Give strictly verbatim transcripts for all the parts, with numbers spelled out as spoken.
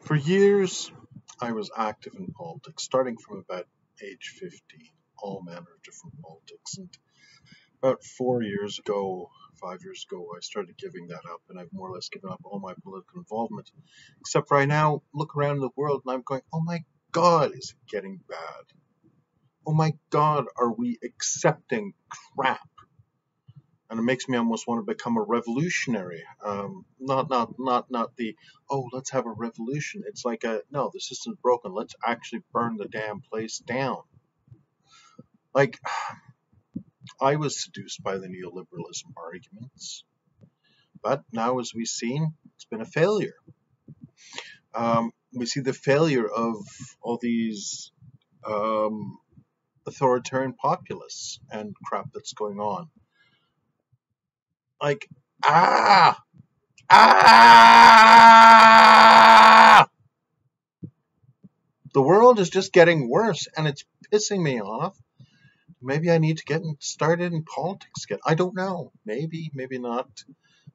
For years, I was active in politics, starting from about age fifteen, all manner of different politics. And about four years ago, five years ago, I started giving that up, and I've more or less given up all my political involvement. Except for I now look around the world and I'm going, oh my God, is it getting bad? Oh my God, are we accepting crap? And it makes me almost want to become a revolutionary. Um, not, not, not, not the, oh, let's have a revolution. It's like, a, no, the system's broken. Let's actually burn the damn place down. Like, I was seduced by the neoliberalism arguments. But now, as we've seen, it's been a failure. Um, we see the failure of all these um, authoritarian populists and crap that's going on. Like, ah, ah, the world is just getting worse and it's pissing me off. Maybe I need to get started in politics again. I don't know. Maybe, maybe not.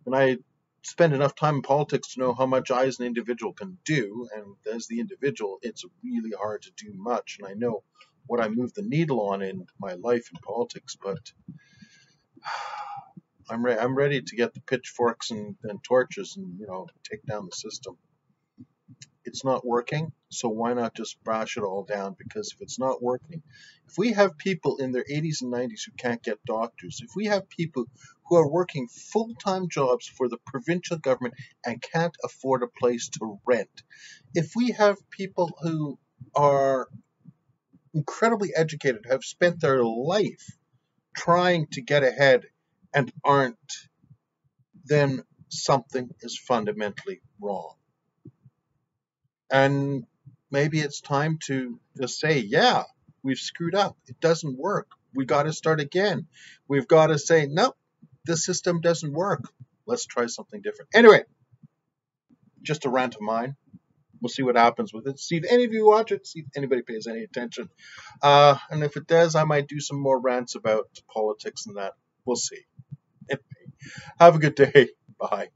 And I spend enough time in politics to know how much I as an individual can do. And as the individual, it's really hard to do much. And I know what I move the needle on in my life in politics, but I'm re I'm ready to get the pitchforks and, and torches and, you know, take down the system. It's not working, so why not just brash it all down? Because if it's not working, if we have people in their eighties and nineties who can't get doctors, if we have people who are working full-time jobs for the provincial government and can't afford a place to rent, if we have people who are incredibly educated, have spent their life trying to get ahead and aren't, then something is fundamentally wrong. And maybe it's time to just say, yeah, we've screwed up. It doesn't work. We've got to start again. We've got to say, nope, this system doesn't work. Let's try something different. Anyway, just a rant of mine. We'll see what happens with it. See if any of you watch it. See if anybody pays any attention. Uh, and if it does, I might do some more rants about politics and that. We'll see. Have a good day. Bye.